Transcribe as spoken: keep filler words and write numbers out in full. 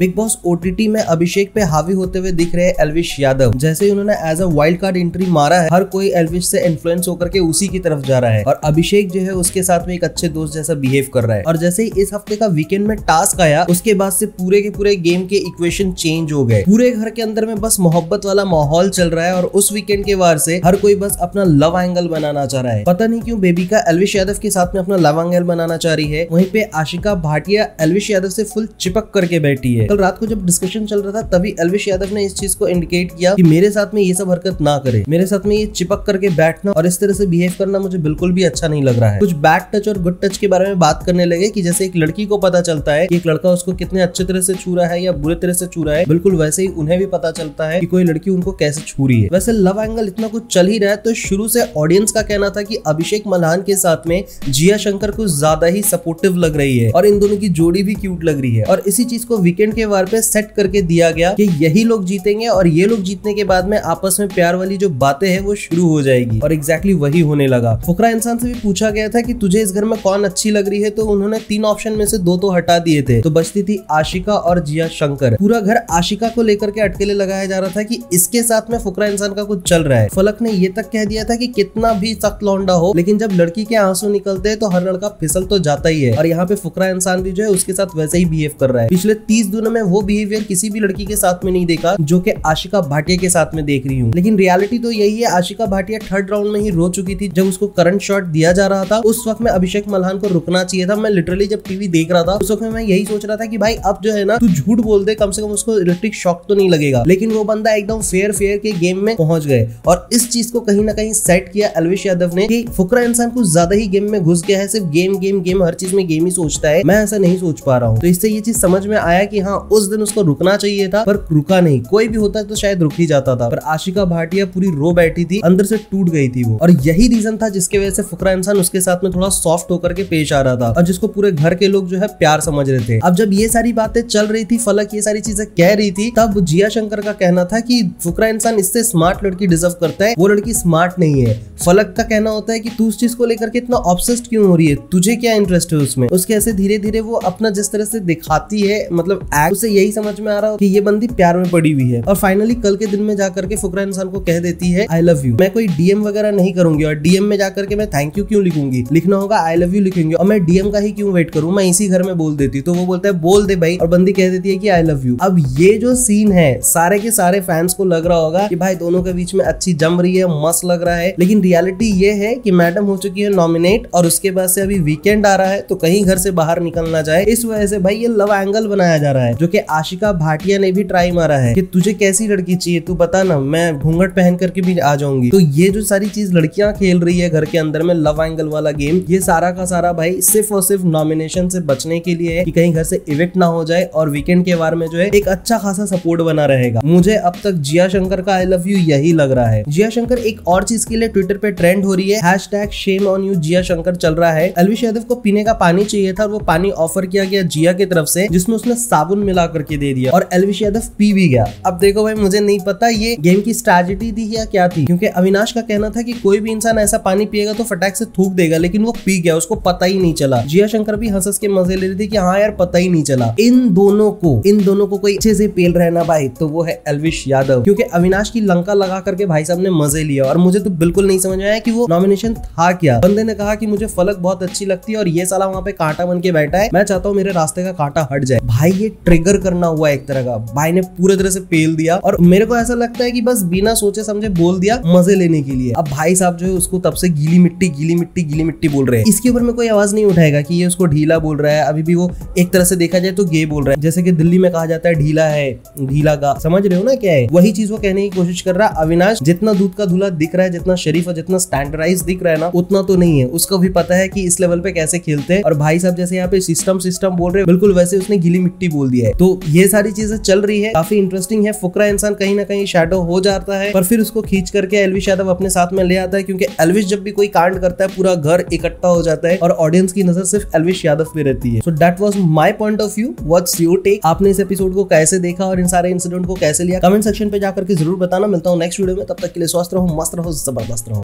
Big Boss O T T में अभिषेक पे हावी होते हुए दिख रहे हैं एल्विश यादव। जैसे ही उन्होंने as a wild card entry मारा है, हर कोई एल्विश से इन्फ्लुएंस होकर के उसी की तरफ जा रहा है और अभिषेक जो है उसके साथ में एक अच्छे दोस्त जैसा बिहेव कर रहा है। और जैसे ही इस हफ्ते का वीकेंड में टास्क आया, उसके बाद से पूरे के पूरे गेम के इक्वेशन चेंज हो गए। पूरे घर के अंदर में बस मोहब्बत वाला माहौल चल रहा है और उस वीकेंड के वार से हर कोई बस अपना लव एंगल बनाना चाह रहा है। पता नहीं क्यों बेबिका एल्विश यादव के साथ में अपना लव एंगल बनाना चाह रही है। वहीं पे आशिका भाटिया एल्विश यादव से फुल चिपक करके बैठी है। कल रात को जब डिस्कशन चल रहा था, तभी एल्विश यादव ने इस चीज को इंडिकेट किया कि मेरे साथ में ये सब हरकत ना करे, मेरे साथ में ये चिपक करके बैठना और इस तरह से बिहेव करना मुझे बिल्कुल भी अच्छा नहीं लग रहा है। कुछ बैड टच और गुड टच के बारे में बात करने लगे कि जैसे एक लड़की को पता चलता है कि एक लड़का उसको कितने अच्छे तरह से छू रहा है या बुरे तरह से छू रहा है, बिल्कुल वैसे ही उन्हें भी पता चलता है कि कोई लड़की उनको कैसे छू रही है। वैसे लव एंगल इतना कुछ चल ही रहा है, तो शुरू से ऑडियंस का कहना था कि अभिषेक मल्हान के साथ में जिया शंकर कुछ ज्यादा ही सपोर्टिव लग रही है और इन दोनों की जोड़ी भी क्यूट लग रही है। और इसी चीज को वीकेंड के वार पे सेट करके दिया गया कि यही लोग जीतेंगे और ये लोग जीतने के बाद में आपस में प्यार वाली जो बातें हैं वो शुरू हो जाएगी और एग्जैक्टली exactly वही होने लगा। फुकरा इंसान से भी पूछा गया था कि तुझे इस घर में कौन अच्छी लग रही है, तो उन्होंने तीन ऑप्शन में से दो तो हटा दिए थे, तो बचती थी आशिका और जिया शंकर। पूरा घर आशिका को लेकर के अटकेले लगाया जा रहा था कि इसके साथ में फुकरा इंसान का कुछ चल रहा है। फलक ने ये तक कह दिया था कि कितना भी सख्त लौंडा हो, लेकिन जब लड़की के आंसू निकलते हैं तो हर लड़का फिसल तो जाता ही है। और यहाँ पे फुकरा इंसान भी जो है उसके साथ वैसे ही बिहेव कर रहा है। पिछले तीस दिनों में वो बिहेवियर किसी भी लड़की के साथ में नहीं देखा जो कि आशिका भाटिया के साथ में देख रही हूँ। लेकिन रियलिटी तो यही है, आशिका भाटिया थर्ड राउंड में ही रो चुकी थी। जब उसको करंट शॉट दिया जा रहा था, उस वक्त में अभिषेक मल्हान को रुकना चाहिए था। मैं लिटरली जब टीवी देख रहा था, उस वक्त मैं यही सोच रहा था कि भाई अब जो है ना, तू झूठ बोल दे, कम से कम उसको इलेक्ट्रिक शॉक तो नहीं लगेगा। लेकिन वो बंदा एकदम फेयर फेयर के गेम में पहुंच गए और इस चीज को कहीं ना कहीं सेट किया एल्विश यादव ने कि फुकरा इंसान कुछ ज्यादा ही गेम में घुस गया है, सिर्फ गेम गेम गेम, हर चीज में गेम ही सोचता है। मैं ऐसा नहीं सोच पा रहा हूँ। तो इससे ये चीज समझ में आया कि हाँ, उस दिन उसको रुकना चाहिए था, पर रुका नहीं। कोई भी होता तो शायद रुक ही जाता था, पर आशिका भाटिया पूरी रो बैठी थी, अंदर से टूट गई थी वो। और यही रीजन था जिसके वजह से फुकरा इंसान उसके साथ में थोड़ा सॉफ्ट होकर के पेश आ रहा था और जिसको पूरे घर के लोग जो है प्यार समझ रहे थे। अब जब ये सारी बातें चल रही थी, फलक ये सारी चीजें कह रही थी, तब जिया शंकर का कहना था कि फुकरा इंसान इससे स्मार्ट लड़की डिजर्व करता है, वो लड़की स्मार्ट नहीं है। फलक का कहना होता है कि तू उस चीज को लेकर के इतना ऑब्सेस्ड क्यों हो रही है, तुझे क्या इंटरेस्ट है उसमें। उसके ऐसे धीरे धीरे वो अपना जिस तरह से दिखाती है, मतलब उसे यही समझ में आ रहा हो कि ये बंदी प्यार में पड़ी हुई है। और फाइनली कल के दिन में जाकर के फुकरा इंसान को कह देती है आई लव यू। मैं कोई डीएम वगैरह नहीं करूंगी और डीएम में जाकर के मैं थैंक यू क्यों लिखूंगी, लिखना होगा आई लव यू लिखेंगे। और मैं डीएम का ही क्यों वेट करूं, मैं इसी घर में बोल देती। तो वो बोलता है बोल दे भाई, और बंदी कह देती है कि आई लव यू। अब ये जो सीन है, सारे के सारे फैंस को लग रहा होगा कि भाई दोनों के बीच में अच्छी जम रही है, मस्त लग रहा है। लेकिन रियलिटी ये है कि मैडम हो चुकी है नॉमिनेट और उसके बाद से अभी वीकेंड आ रहा है, तो कहीं घर से बाहर निकलना चाहे, इस वजह से भाई ये लव एंगल बनाया जा रहा है, जो कि आशिका भाटिया ने भी ट्राई मारा है कि तुझे कैसी लड़की चाहिए, तू बता ना, मैं घूंघट पहन करके भी आ जाऊंगी। तो ये जो सारी चीज लड़कियां खेल रही है घर के अंदर में, लव एंगल वाला गेम, ये सारा का सारा भाई सिर्फ और सिर्फ नॉमिनेशन से बचने के लिए है कि कहीं घर से इवेक्ट ना हो जाए और वीकेंड के वार में जो है एक अच्छा खासा सपोर्ट बना रहेगा। मुझे अब तक जिया शंकर का आई लव यू यही लग रहा है। जिया शंकर एक और चीज के लिए ट्विटर पे ट्रेंड हो रही है, hashtag shame on you Jiya Shankar चल रहा है। एल्विश यादव को पीने का पानी चाहिए था और वो पानी ऑफर किया गया जिया की तरफ से, जिसमें उसने साबुन मिला करके दे दिया और एल्विश यादव पी भी गया। अब देखो भाई, मुझे नहीं पता ये गेम की स्ट्रैटेजी थी या क्या थी, क्योंकि अविनाश का कहना था कि कोई भी इंसान ऐसा पानी पिएगा तो फटाक से थूक देगा, लेकिन वो पी गया, उसको पता ही नहीं चला। जिया शंकर भी हंस-हंस के मजे ले रही थी कि हाँ यार, पता ही नहीं चला। इन दोनों को इन दोनों को कोई अच्छे से पेल रहना भाई, तो वो है एल्विश यादव, क्योंकि अविनाश की लंका लगा करके भाई साहब ने मजे लिया। और मुझे तो बिल्कुल नहीं समझ आया कि वो नॉमिनेशन था क्या। बंदे ने कहा कि मुझे फलक बहुत अच्छी लगती है और ये साला वहाँ पे कांटा बन के बैठा है, मैं चाहता हूँ मेरे रास्ते का कांटा हट जाए। भाई ये ट्रिगर करना हुआ एक तरह का, भाई ने पूरे तरह से पेल दिया और मेरे को ऐसा लगता है कि बस बिना सोचे समझे बोल दिया मजे लेने के लिए। अब भाई साहब जो है उसको तब से गीली मिट्टी गीली मिट्टी गीली मिट्टी बोल रहे हैं। इसके ऊपर में कोई आवाज नहीं उठाएगा कि ये उसको ढीला बोल रहा है। अभी भी वो एक तरह से देखा जाए तो गे बोल रहा है, जैसे कि दिल्ली में कहा जाता है ढीला है, ढीला गा, समझ रहे हो ना क्या है, वही चीज वो कहने की कोशिश कर रहा है। अविनाश जितना दूध का धुला दिख रहा है, जितना शरीफ और जितना स्टैंडर्डाइज दिख रहा है ना, उतना तो नहीं है। उसको भी पता है कि इस लेवल पे कैसे खेलते हैं। और भाई साहब जैसे यहाँ पे सिस्टम सिस्टम बोल रहे हैं, बिल्कुल वैसे उसने गीली मिट्टी बोल दिया है। तो ये सारी चीजें चल रही है, काफी इंटरेस्टिंग है। फुकरा इंसान कहीं ना कहीं शैडो हो जाता है, पर फिर उसको खींच करके एल्विश यादव अपने साथ में ले आता है, क्योंकि एल्विश जब भी कोई कांड करता है पूरा घर इकट्ठा हो जाता है और ऑडियंस की नजर सिर्फ एल्विश यादव पे रहती है। So that was my point of view, what's your take, आपने इस एपिसोड को कैसे देखा और इन सारे इंसिडेंट को कैसे लिया, कमेंट सेक्शन पे जाकर के जरूर बताना। मिलता हूँ नेक्स्ट वीडियो में, तब तक के लिए स्वस्थ रहो, मस्त रहो, जबरदस्त रहो।